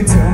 They tell